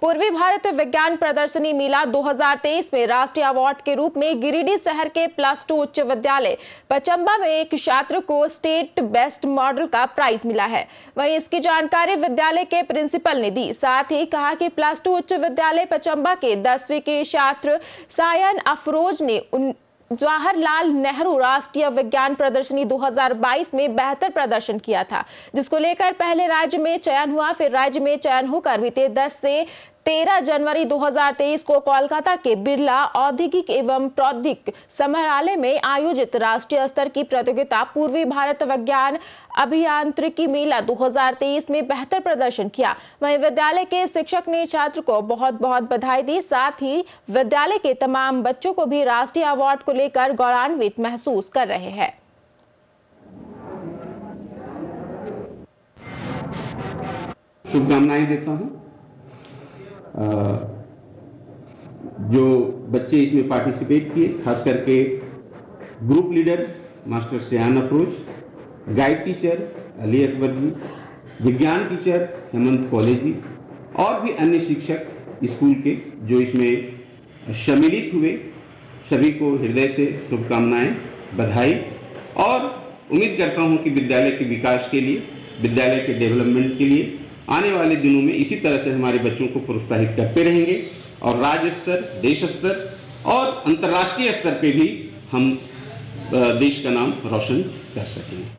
पूर्वी भारत विज्ञान प्रदर्शनी मेला 2023 में राष्ट्रीय अवार्ड के रूप में गिरिडीह शहर के +2 उच्च विद्यालय पचम्बा में एक छात्र को स्टेट बेस्ट मॉडल का प्राइज मिला है। वहीं इसकी जानकारी विद्यालय के प्रिंसिपल ने दी। साथ ही कहा कि +2 उच्च विद्यालय पचम्बा के 10वीं के छात्र सायन अफरोज ने जवाहरलाल नेहरू राष्ट्रीय विज्ञान प्रदर्शनी 2022 में बेहतर प्रदर्शन किया था, जिसको लेकर पहले राज्य में चयन हुआ। फिर राज्य में चयन होकर बीते 10 से 13 जनवरी 2023 को कोलकाता के बिरला औद्योगिक एवं प्रौद्योगिक संग्रहालय में आयोजित राष्ट्रीय स्तर की प्रतियोगिता पूर्वी भारत विज्ञान अभियांत्रिकी मेला 2023 में बेहतर प्रदर्शन किया। वहीं विद्यालय के शिक्षक ने छात्र को बहुत बहुत बधाई दी। साथ ही विद्यालय के तमाम बच्चों को भी राष्ट्रीय अवार्ड को लेकर गौरवान्वित महसूस कर रहे हैं। शुभकामनाएं देता हूं। जो बच्चे इसमें पार्टिसिपेट किए, खास करके group leader master Sayan Afroz, guide teacher Ali Akbar ji, विज्ञान टीचर हेमंत कॉलेज जी और भी अन्य शिक्षक स्कूल के जो इसमें सम्मिलित हुए, सभी को हृदय से शुभकामनाएं, बधाई। और उम्मीद करता हूं कि विद्यालय के विकास के लिए, विद्यालय के डेवलपमेंट के लिए आने वाले दिनों में इसी तरह से हमारे बच्चों को प्रोत्साहित करते रहेंगे और राज्य स्तर, देश स्तर और अंतर्राष्ट्रीय स्तर पे भी हम देश का नाम रोशन कर सकेंगे।